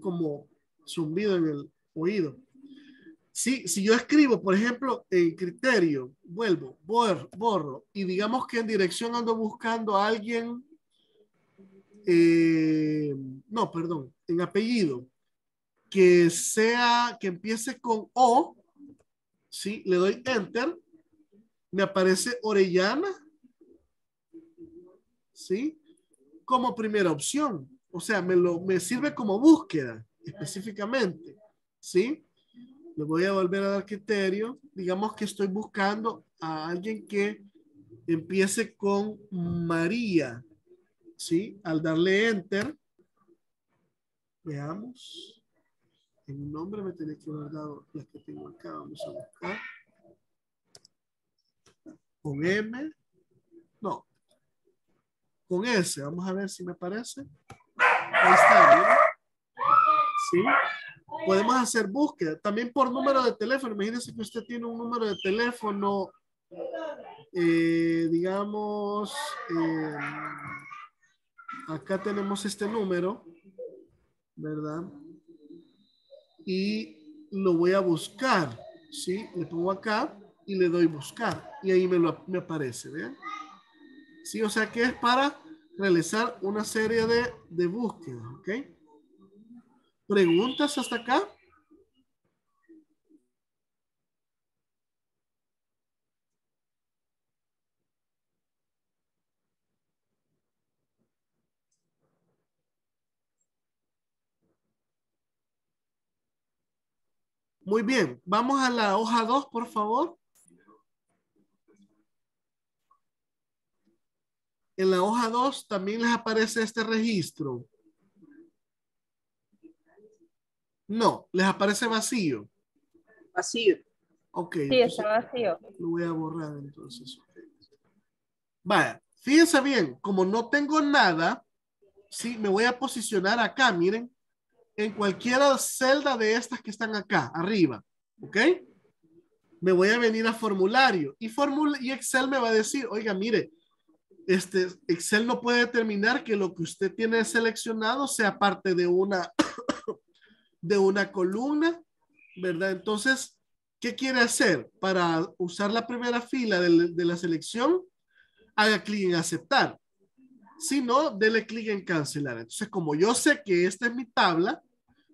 como zumbido en el oído. Sí, si yo escribo, por ejemplo, en criterio, vuelvo, borro, y digamos que en dirección ando buscando a alguien, en apellido, que empiece con O, ¿sí? Le doy enter, me aparece Orellana, ¿sí? Como primera opción. O sea, me sirve como búsqueda específicamente, ¿sí? Le voy a volver a dar criterio. Digamos que estoy buscando a alguien que empiece con María, ¿sí? Al darle enter, veamos. El nombre me tenía que haber dado las que tengo acá. Vamos a buscar. Con M. No. Con S. Vamos a ver si me aparece. Ahí está, ¿verdad? Sí. Podemos hacer búsqueda. También por número de teléfono. Imagínense que usted tiene un número de teléfono, acá tenemos este número, ¿verdad? Y lo voy a buscar, ¿sí? Le pongo acá y le doy buscar. Y ahí me aparece, ¿vean? Sí, o sea que es para realizar una serie de búsquedas, ¿ok? ¿Preguntas hasta acá? Muy bien, vamos a la hoja 2, por favor. En la hoja 2 también les aparece este registro. No, les aparece vacío. Vacío. Ok. Sí, entonces, está vacío. Lo voy a borrar entonces. Vaya, fíjense bien, como no tengo nada, sí, me voy a posicionar acá, miren, en cualquiera celda de estas que están acá, arriba. ¿Ok? Me voy a venir a formulario y Excel me va a decir, oiga, mire, Excel no puede determinar que lo que usted tiene seleccionado sea parte de una columna, ¿verdad? Entonces, ¿qué quiere hacer? Para usar la primera fila de la selección, haga clic en aceptar. Si no, dele clic en cancelar. Entonces, como yo sé que esta es mi tabla,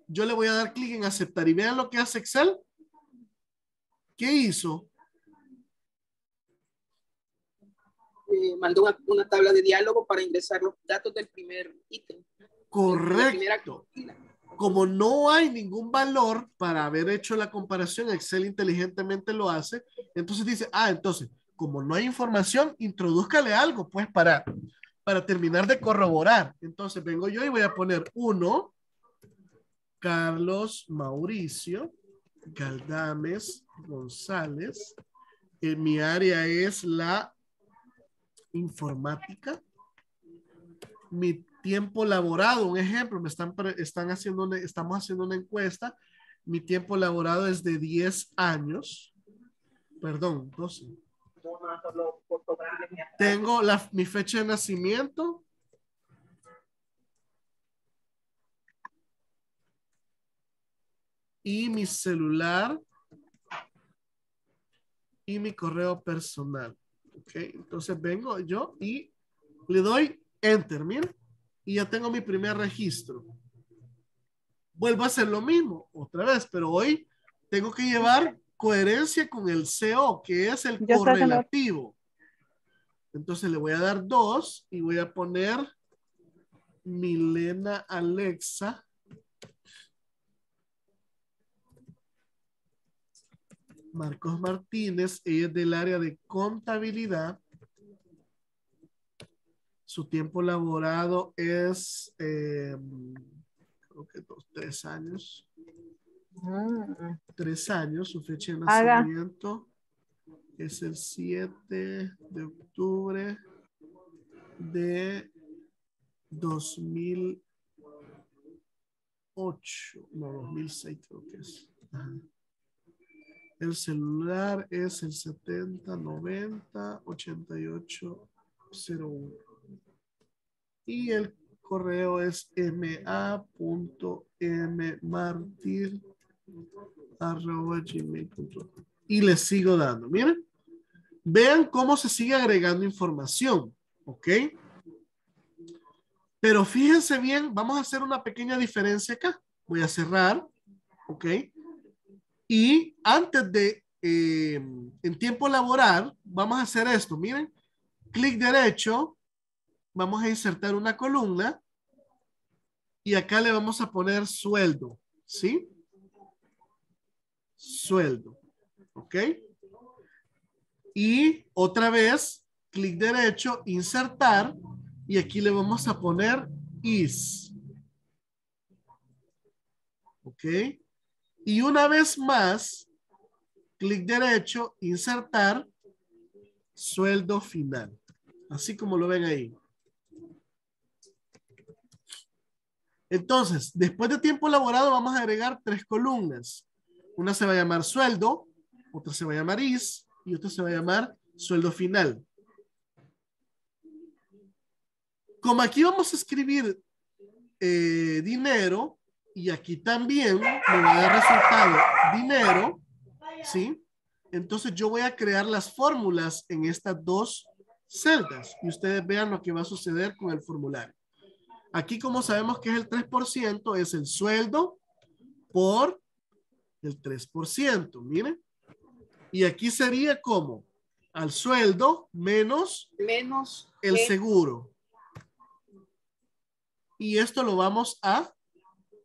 yo le voy a dar clic en aceptar. Y vean lo que hace Excel. ¿Qué hizo? Mandó una tabla de diálogo para ingresar los datos del primer ítem. Correcto. Como no hay ningún valor para haber hecho la comparación, Excel inteligentemente lo hace. Entonces dice, entonces, como no hay información, introdúzcale algo, pues, para terminar de corroborar. Entonces vengo yo y voy a poner Carlos Mauricio Galdámez González. Mi área es la informática. Mi tiempo laborado, un ejemplo, estamos haciendo una encuesta Mi tiempo laborado es de 10 años. Perdón, 12. Tengo mi fecha de nacimiento. Y mi celular. Y mi correo personal. Ok, entonces vengo yo y le doy enter, miren. Y ya tengo mi primer registro. Vuelvo a hacer lo mismo otra vez, pero hoy tengo que llevar coherencia con el CO, que es el correlativo. Entonces le voy a dar 2 y voy a poner Milena Alexa Marcos Martínez. Ella es del área de contabilidad. Su tiempo laborado es... creo que 3 años. 3 años, su fecha de nacimiento es el 7 de octubre de 2008, no, 2006 creo que es. Ajá. El celular es el 7090-8801. Y el correo es ma.mmartir@gmail.com. Y le sigo dando. Miren. Vean cómo se sigue agregando información. ¿Ok? Pero fíjense bien. Vamos a hacer una pequeña diferencia acá. Voy a cerrar. ¿Ok? Y antes de, en tiempo laboral, vamos a hacer esto. Miren. Clic derecho. Vamos a insertar una columna y acá le vamos a poner sueldo, ¿sí? Sueldo, ¿ok? Y otra vez, clic derecho, insertar y aquí le vamos a poner is, ¿ok? Y una vez más, clic derecho, insertar, sueldo final, así como lo ven ahí. Entonces, después de tiempo laborado vamos a agregar 3 columnas. Una se va a llamar sueldo, otra se va a llamar IS y otra se va a llamar sueldo final. Como aquí vamos a escribir dinero y aquí también me va a dar resultado dinero, ¿sí? Entonces yo voy a crear las fórmulas en estas 2 celdas y ustedes vean lo que va a suceder con el formulario. Aquí como sabemos que es el 3%, es el sueldo por el 3%, miren. Y aquí sería como al sueldo menos el seguro. Y esto lo vamos a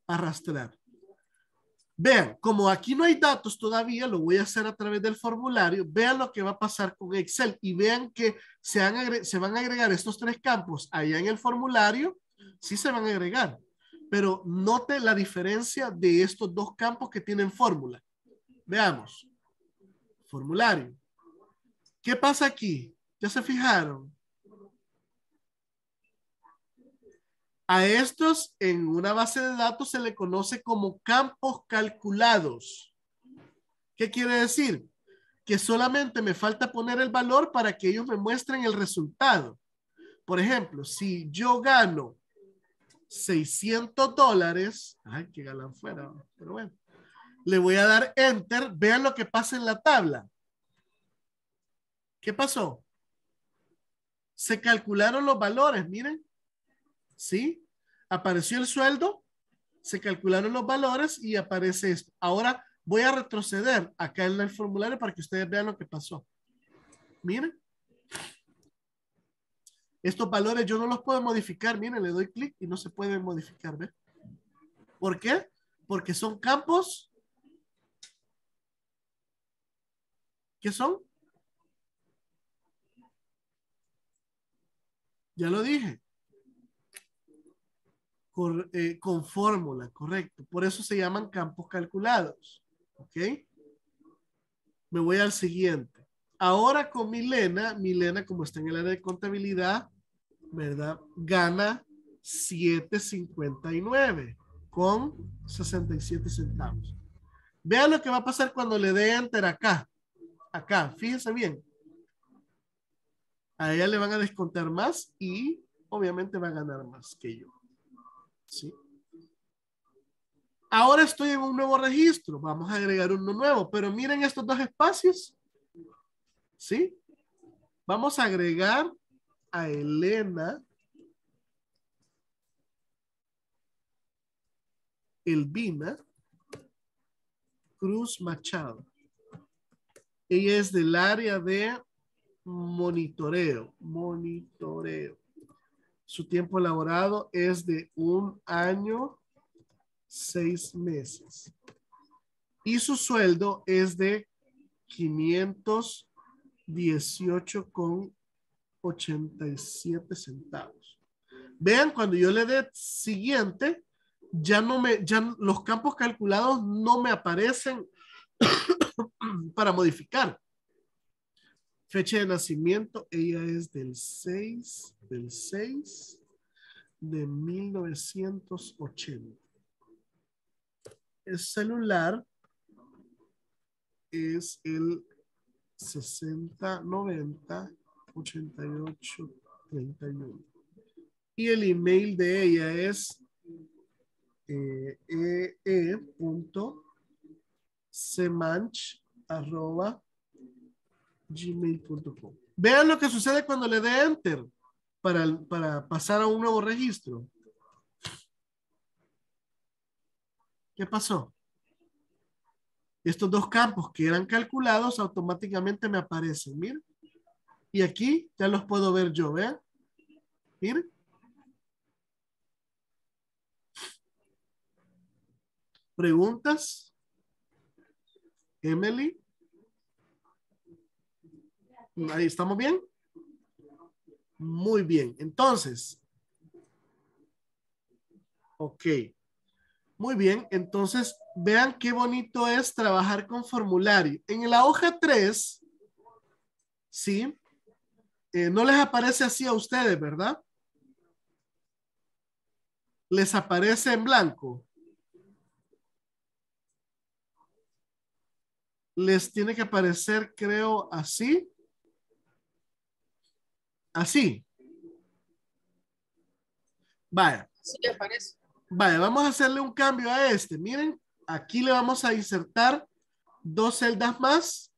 arrastrar. Vean, como aquí no hay datos todavía, lo voy a hacer a través del formulario. Vean lo que va a pasar con Excel y vean que se van a agregar estos 3 campos allá en el formulario. Sí se van a agregar, pero note la diferencia de estos 2 campos que tienen fórmula. Veamos. Formulario. ¿Qué pasa aquí? ¿Ya se fijaron? A estos en una base de datos se le conoce como campos calculados. ¿Qué quiere decir? Que solamente me falta poner el valor para que ellos me muestren el resultado. Por ejemplo, si yo gano $600, ay, qué galán fuera, pero bueno, le voy a dar enter, vean lo que pasa en la tabla. ¿Qué pasó? Se calcularon los valores, miren, ¿sí? Apareció el sueldo, se calcularon los valores y aparece esto. Ahora voy a retroceder acá en el formulario para que ustedes vean lo que pasó. Miren. Estos valores yo no los puedo modificar. Miren, le doy clic y no se pueden modificar. ¿Ven? ¿Por qué? Porque son campos. ¿Qué son? Ya lo dije. Con fórmula, correcto. Por eso se llaman campos calculados. ¿Ok? Me voy al siguiente. Ahora con Milena, como está en el área de contabilidad, ¿verdad? Gana $7.59 con 67 centavos. Vean lo que va a pasar cuando le dé enter acá. Acá, fíjense bien. A ella le van a descontar más y obviamente va a ganar más que yo. ¿Sí? Ahora estoy en un nuevo registro. Vamos a agregar uno nuevo. Pero miren estos dos espacios. ¿Sí? Vamos a agregar a Elena Elvina Cruz Machado. Ella es del área de monitoreo. Monitoreo. Su tiempo laborado es de 1 año, 6 meses. Y su sueldo es de 518,87 centavos. Vean, cuando yo le dé siguiente, ya los campos calculados no me aparecen para modificar. Fecha de nacimiento, ella es del 6 de 1980. El celular es el 6090-8831. Y el email de ella es ee.semanch@gmail.com. Vean lo que sucede cuando le dé enter para pasar a un nuevo registro. ¿Qué pasó? Estos dos campos que eran calculados automáticamente me aparecen, miren. Y aquí ya los puedo ver yo, vean. Miren. Preguntas. Emily. Ahí, ¿estamos bien? Muy bien. Entonces. Ok. Muy bien. Entonces, vean qué bonito es trabajar con formulario. En la hoja 3, ¿sí? No les aparece así a ustedes, ¿verdad? Les aparece en blanco. Les tiene que aparecer, creo, así. Así. Vaya. Sí, aparece. Vaya, vamos a hacerle un cambio a este. Miren, aquí le vamos a insertar dos celdas más.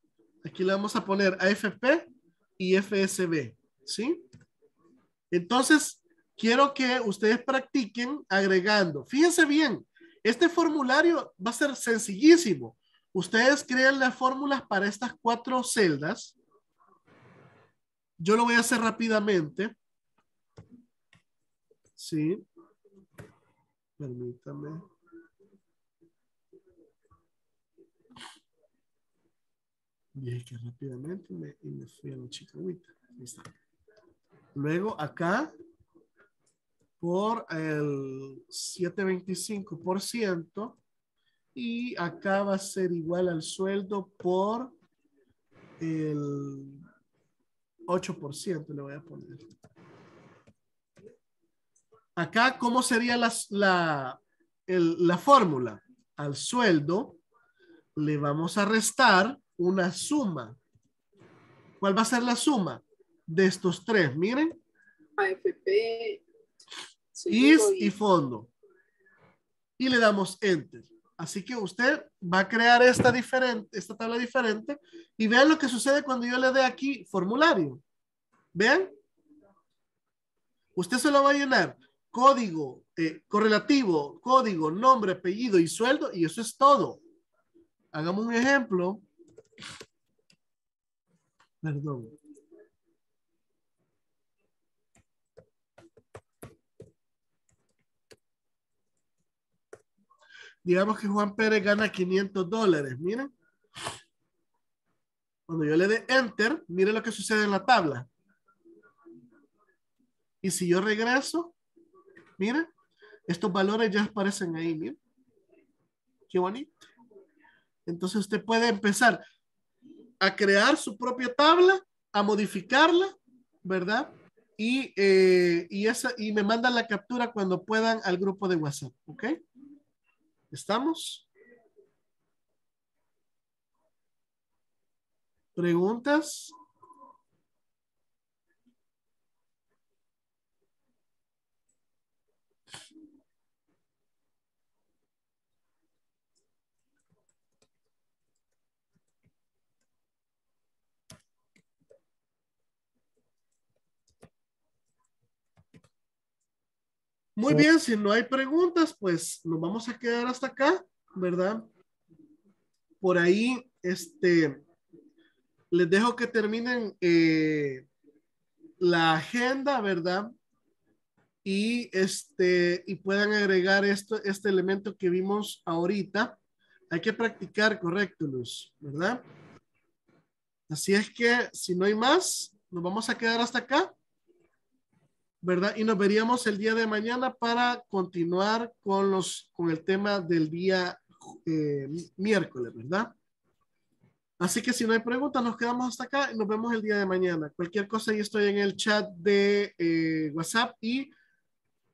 Aquí le vamos a poner AFP y FSB. ¿Sí? Entonces, quiero que ustedes practiquen agregando. Fíjense bien, este formulario va a ser sencillísimo. Ustedes crean las fórmulas para estas 4 celdas. Yo lo voy a hacer rápidamente. Sí. Permítame. Dije que rápidamente me fui a la chicahuita. Luego acá, por el 7.25%. Y acá va a ser igual al sueldo por el 8%. Le voy a poner. Acá, ¿cómo sería la fórmula? Al sueldo le vamos a restar una suma. ¿Cuál va a ser la suma de estos tres? Miren. AFP, IS y fondo. Y le damos enter. Así que usted va a crear esta tabla diferente y vean lo que sucede cuando yo le dé aquí formulario. ¿Vean? Usted solo va a llenar código, correlativo, código, nombre, apellido y sueldo y eso es todo. Hagamos un ejemplo. Perdón. Digamos que Juan Pérez gana $500. Miren. Cuando yo le dé enter, miren lo que sucede en la tabla. Y si yo regreso, miren, estos valores ya aparecen ahí, miren. Qué bonito. Entonces usted puede empezar a crear su propia tabla, a modificarla, ¿verdad? Y me mandan la captura cuando puedan al grupo de WhatsApp, ¿ok? ¿Estamos? ¿Preguntas? Muy bien, si no hay preguntas, pues nos vamos a quedar hasta acá, ¿verdad? Por ahí, les dejo que terminen la agenda, ¿verdad? Y, y puedan agregar este elemento que vimos ahorita. Hay que practicar, correcto, Luz, ¿verdad? Así es que, si no hay más, nos vamos a quedar hasta acá, ¿verdad? Y nos veríamos el día de mañana para continuar con el tema del día miércoles, ¿verdad? Así que si no hay preguntas, nos quedamos hasta acá y nos vemos el día de mañana. Cualquier cosa, yo estoy en el chat de WhatsApp y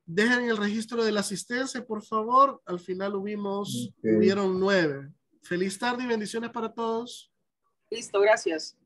dejen el registro de la asistencia, por favor. Al final hubieron 9. Feliz tarde y bendiciones para todos. Listo, gracias.